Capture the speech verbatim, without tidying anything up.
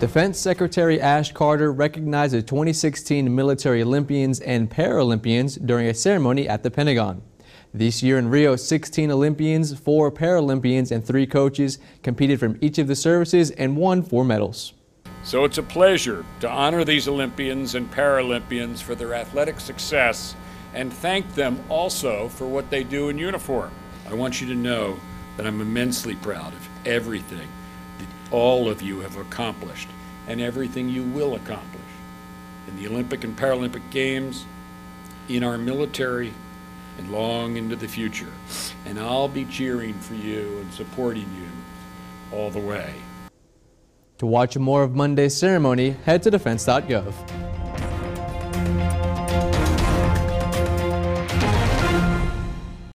Defense Secretary Ash Carter recognized the twenty sixteen military Olympians and Paralympians during a ceremony at the Pentagon. This year in Rio, sixteen Olympians, four Paralympians, and three coaches competed from each of the services and won four medals. So it's a pleasure to honor these Olympians and Paralympians for their athletic success and thank them also for what they do in uniform. I want you to know that I'm immensely proud of everything all of you have accomplished and everything you will accomplish in the Olympic and Paralympic Games, in our military, and long into the future. And I'll be cheering for you and supporting you all the way. To watch more of Monday's ceremony, head to Defense dot gov.